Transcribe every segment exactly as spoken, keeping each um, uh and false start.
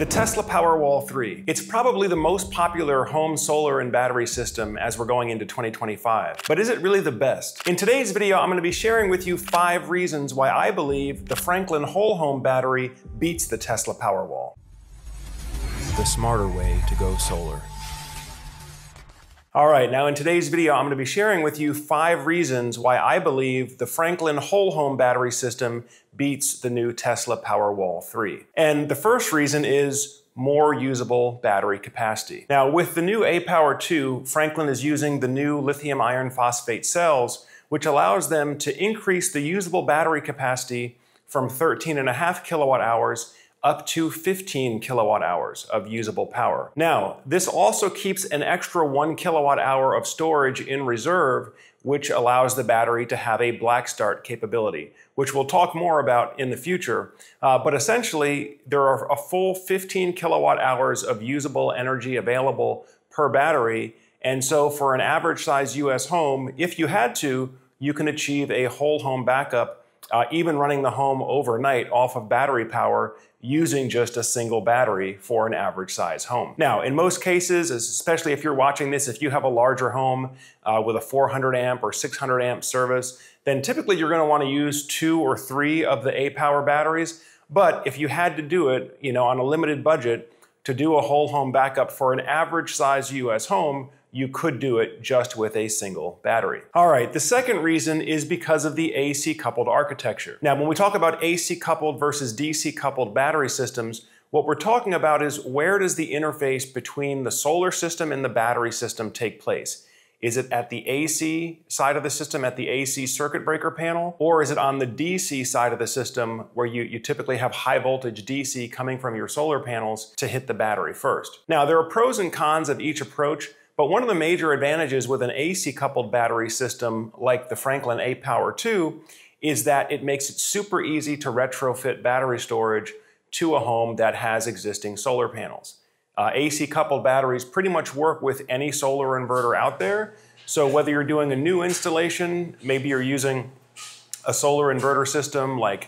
The Tesla Powerwall three. It's probably the most popular home solar and battery system as we're going into twenty twenty-five. But is it really the best? In today's video, I'm going to be sharing with you five reasons why I believe the Franklin whole home battery beats the Tesla Powerwall. The smarter way to go solar. All right, now in today's video, I'm going to be sharing with you five reasons why I believe the Franklin whole home battery system beats the new Tesla Powerwall three. And the first reason is more usable battery capacity. Now, with the new aPower two, Franklin is using the new lithium iron phosphate cells, which allows them to increase the usable battery capacity from thirteen and a half kilowatt hours up to fifteen kilowatt hours of usable power. Now, this also keeps an extra one kilowatt hour of storage in reserve, which allows the battery to have a black start capability, which we'll talk more about in the future. Uh, but essentially, there are a full fifteen kilowatt hours of usable energy available per battery. And so for an average size U S home, if you had to, you can achieve a whole home backup Uh, even running the home overnight off of battery power using just a single battery for an average size home. Now, in most cases, especially if you're watching this, if you have a larger home uh, with a four hundred amp or six hundred amp service, then typically you're going to want to use two or three of the aPower batteries. But if you had to do it, you know, on a limited budget, to do a whole home backup for an average size U S home, you could do it just with a single battery. All right, the second reason is because of the A C coupled architecture. Now, when we talk about A C coupled versus D C coupled battery systems, what we're talking about is where does the interface between the solar system and the battery system take place? Is it at the A C side of the system, at the A C circuit breaker panel? Or is it on the D C side of the system where you, you typically have high voltage D C coming from your solar panels to hit the battery first? Now, there are pros and cons of each approach, but one of the major advantages with an A C coupled battery system like the Franklin aPower two is that it makes it super easy to retrofit battery storage to a home that has existing solar panels. Uh, A C coupled batteries pretty much work with any solar inverter out there. So whether you're doing a new installation, maybe you're using a solar inverter system like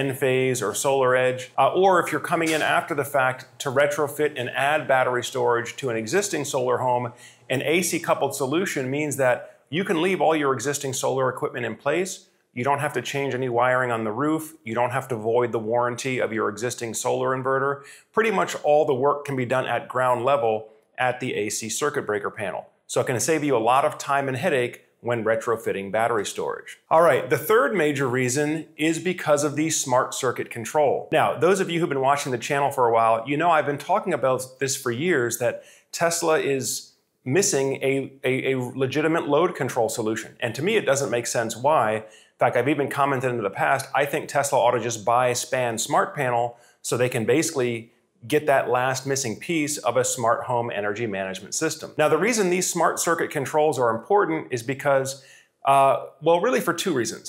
Enphase or SolarEdge, uh, or if you're coming in after the fact to retrofit and add battery storage to an existing solar home, an A C coupled solution means that you can leave all your existing solar equipment in place. You don't have to change any wiring on the roof. You don't have to void the warranty of your existing solar inverter. Pretty much all the work can be done at ground level at the A C circuit breaker panel. So it can save you a lot of time and headache when retrofitting battery storage. All right, the third major reason is because of the smart circuit control. Now, those of you who've been watching the channel for a while, you know I've been talking about this for years, that Tesla is missing a, a, a legitimate load control solution. And to me, it doesn't make sense why. In fact, I've even commented in the past, I think Tesla ought to just buy SPAN smart panel so they can basically get that last missing piece of a smart home energy management system. Now, the reason these smart circuit controls are important is because, uh, well, really for two reasons.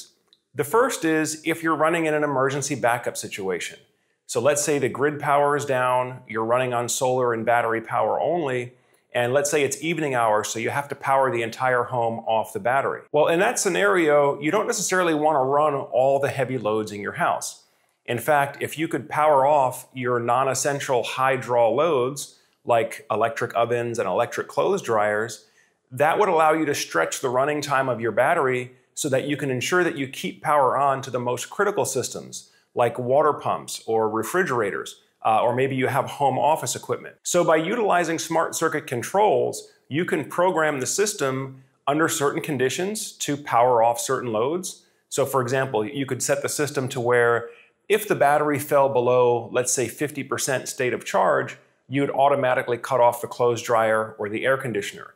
The first is if you're running in an emergency backup situation. So let's say the grid power is down, you're running on solar and battery power only, and let's say it's evening hours, so you have to power the entire home off the battery. Well, in that scenario, you don't necessarily want to run all the heavy loads in your house. In fact, if you could power off your non-essential high draw loads, like electric ovens and electric clothes dryers, that would allow you to stretch the running time of your battery so that you can ensure that you keep power on to the most critical systems, like water pumps or refrigerators. Uh, or maybe you have home office equipment. So by utilizing smart circuit controls, you can program the system under certain conditions to power off certain loads. So for example, you could set the system to where if the battery fell below, let's say fifty percent state of charge, you would automatically cut off the clothes dryer or the air conditioner.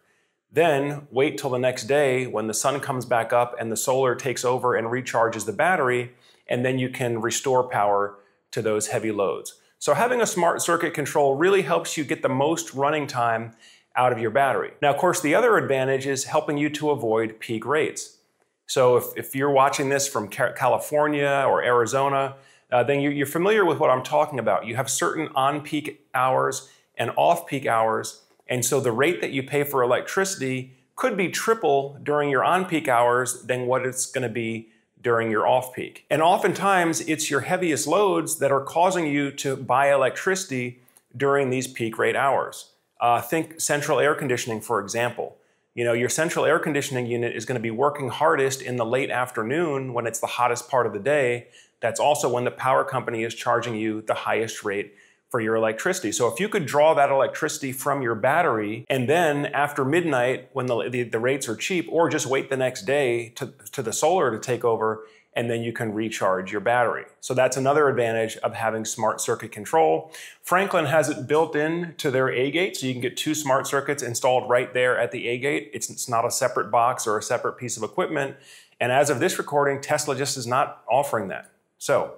Then wait till the next day when the sun comes back up and the solar takes over and recharges the battery, and then you can restore power to those heavy loads. So having a smart circuit control really helps you get the most running time out of your battery. Now, of course, the other advantage is helping you to avoid peak rates. So if, if you're watching this from California or Arizona, uh, then you're, you're familiar with what I'm talking about. You have certain on-peak hours and off-peak hours, and so the rate that you pay for electricity could be triple during your on-peak hours than what it's going to be during your off-peak. And oftentimes, it's your heaviest loads that are causing you to buy electricity during these peak rate hours. Uh, think central air conditioning, for example. You know, your central air conditioning unit is going to be working hardest in the late afternoon when it's the hottest part of the day. That's also when the power company is charging you the highest rate for your electricity. So if you could draw that electricity from your battery and then after midnight when the, the, the rates are cheap, or just wait the next day to, to the solar to take over, and then you can recharge your battery. So that's another advantage of having smart circuit control. Franklin has it built in to their aGate, so you can get two smart circuits installed right there at the aGate. It's, it's not a separate box or a separate piece of equipment. And as of this recording, Tesla just is not offering that. So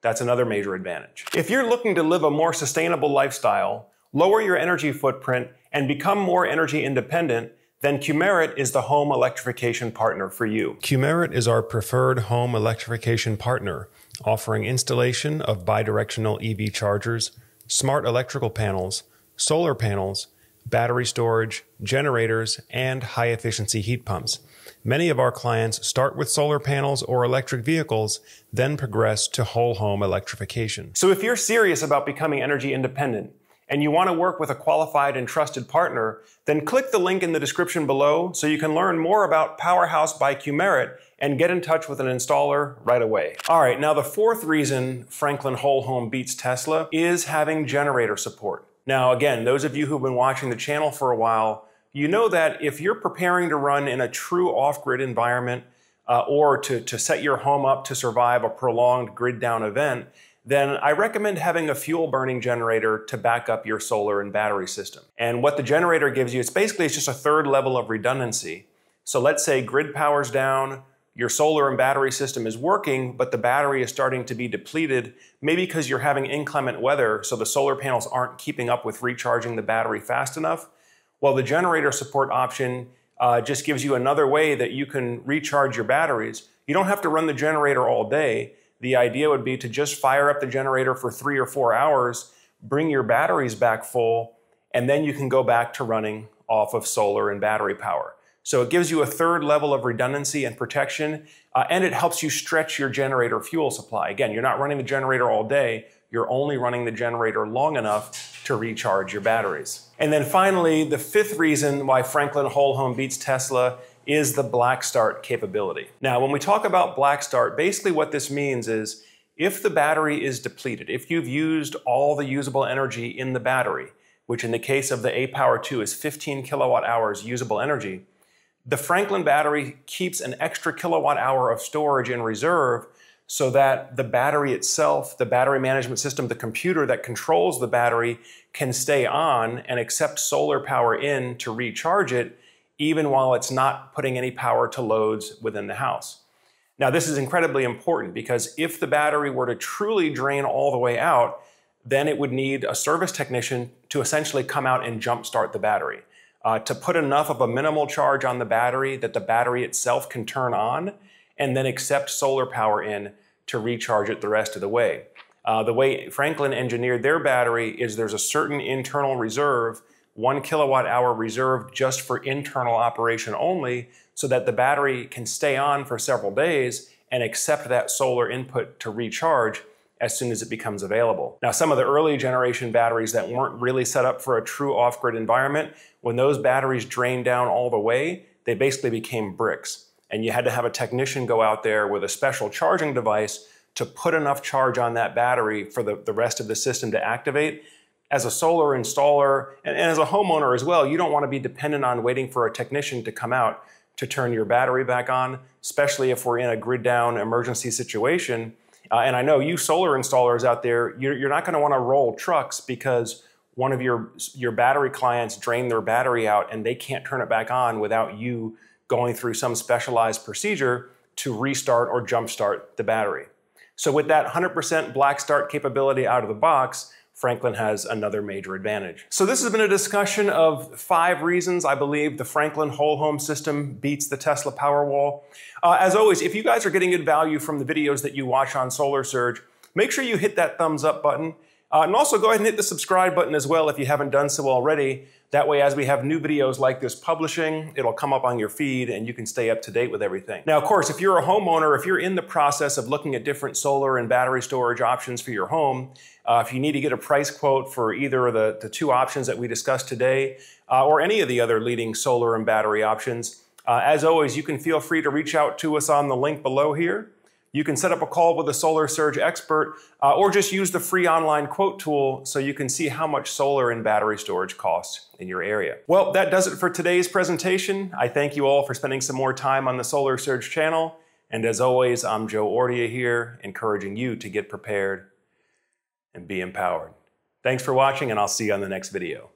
that's another major advantage. If you're looking to live a more sustainable lifestyle, lower your energy footprint, and become more energy independent, then Qmerit is the home electrification partner for you. Qmerit is our preferred home electrification partner, offering installation of bidirectional E V chargers, smart electrical panels, solar panels, battery storage, generators, and high-efficiency heat pumps. Many of our clients start with solar panels or electric vehicles, then progress to whole home electrification. So if you're serious about becoming energy independent, and you want to work with a qualified and trusted partner, then click the link in the description below so you can learn more about Powerhouse by Qmerit and get in touch with an installer right away. All right, now the fourth reason Franklin Whole Home beats Tesla is having generator support. Now again, those of you who've been watching the channel for a while, you know that if you're preparing to run in a true off-grid environment uh, or to, to set your home up to survive a prolonged grid-down event, then I recommend having a fuel-burning generator to back up your solar and battery system. And what the generator gives you, it's basically it's just a third level of redundancy. So let's say grid power's down, your solar and battery system is working, but the battery is starting to be depleted, maybe because you're having inclement weather, so the solar panels aren't keeping up with recharging the battery fast enough. Well, the generator support option uh, just gives you another way that you can recharge your batteries. You don't have to run the generator all day. The idea would be to just fire up the generator for three or four hours, bring your batteries back full, and then you can go back to running off of solar and battery power. So it gives you a third level of redundancy and protection, uh, and it helps you stretch your generator fuel supply. Again, you're not running the generator all day, you're only running the generator long enough to recharge your batteries. And then finally, the fifth reason why Franklin Whole Home beats Tesla is the black start capability. Now, when we talk about black start, basically what this means is if the battery is depleted, if you've used all the usable energy in the battery, which in the case of the aPower two is fifteen kilowatt hours usable energy, the Franklin battery keeps an extra kilowatt hour of storage in reserve so that the battery itself, the battery management system, the computer that controls the battery can stay on and accept solar power in to recharge it even while it's not putting any power to loads within the house. Now, this is incredibly important because if the battery were to truly drain all the way out, then it would need a service technician to essentially come out and jumpstart the battery, uh, to put enough of a minimal charge on the battery that the battery itself can turn on and then accept solar power in to recharge it the rest of the way. Uh, the way Franklin engineered their battery is there's a certain internal reserve, one kilowatt hour reserved just for internal operation only, so that the battery can stay on for several days and accept that solar input to recharge as soon as it becomes available. Now, some of the early generation batteries that weren't really set up for a true off-grid environment, when those batteries drained down all the way, they basically became bricks. And you had to have a technician go out there with a special charging device to put enough charge on that battery for the, the rest of the system to activate. As a solar installer and as a homeowner as well, you don't want to be dependent on waiting for a technician to come out to turn your battery back on, especially if we're in a grid down emergency situation. Uh, and I know you solar installers out there, you're, you're not going to want to roll trucks because one of your, your battery clients drained their battery out and they can't turn it back on without you going through some specialized procedure to restart or jumpstart the battery. So with that one hundred percent black start capability out of the box, Franklin has another major advantage. So this has been a discussion of five reasons I believe the Franklin Whole Home system beats the Tesla Powerwall. Uh, as always, if you guys are getting good value from the videos that you watch on Solar Surge, make sure you hit that thumbs up button. Uh, and also go ahead and hit the subscribe button as well if you haven't done so already. That way, as we have new videos like this publishing, it'll come up on your feed and you can stay up to date with everything. Now, of course, if you're a homeowner, if you're in the process of looking at different solar and battery storage options for your home, uh, if you need to get a price quote for either of the, the two options that we discussed today, uh, or any of the other leading solar and battery options, uh, as always, you can feel free to reach out to us on the link below here. You can set up a call with a Solar Surge expert, uh, or just use the free online quote tool so you can see how much solar and battery storage costs in your area. Well, that does it for today's presentation. I thank you all for spending some more time on the Solar Surge channel. And as always, I'm Joe Ordia here, encouraging you to get prepared and be empowered. Thanks for watching, and I'll see you on the next video.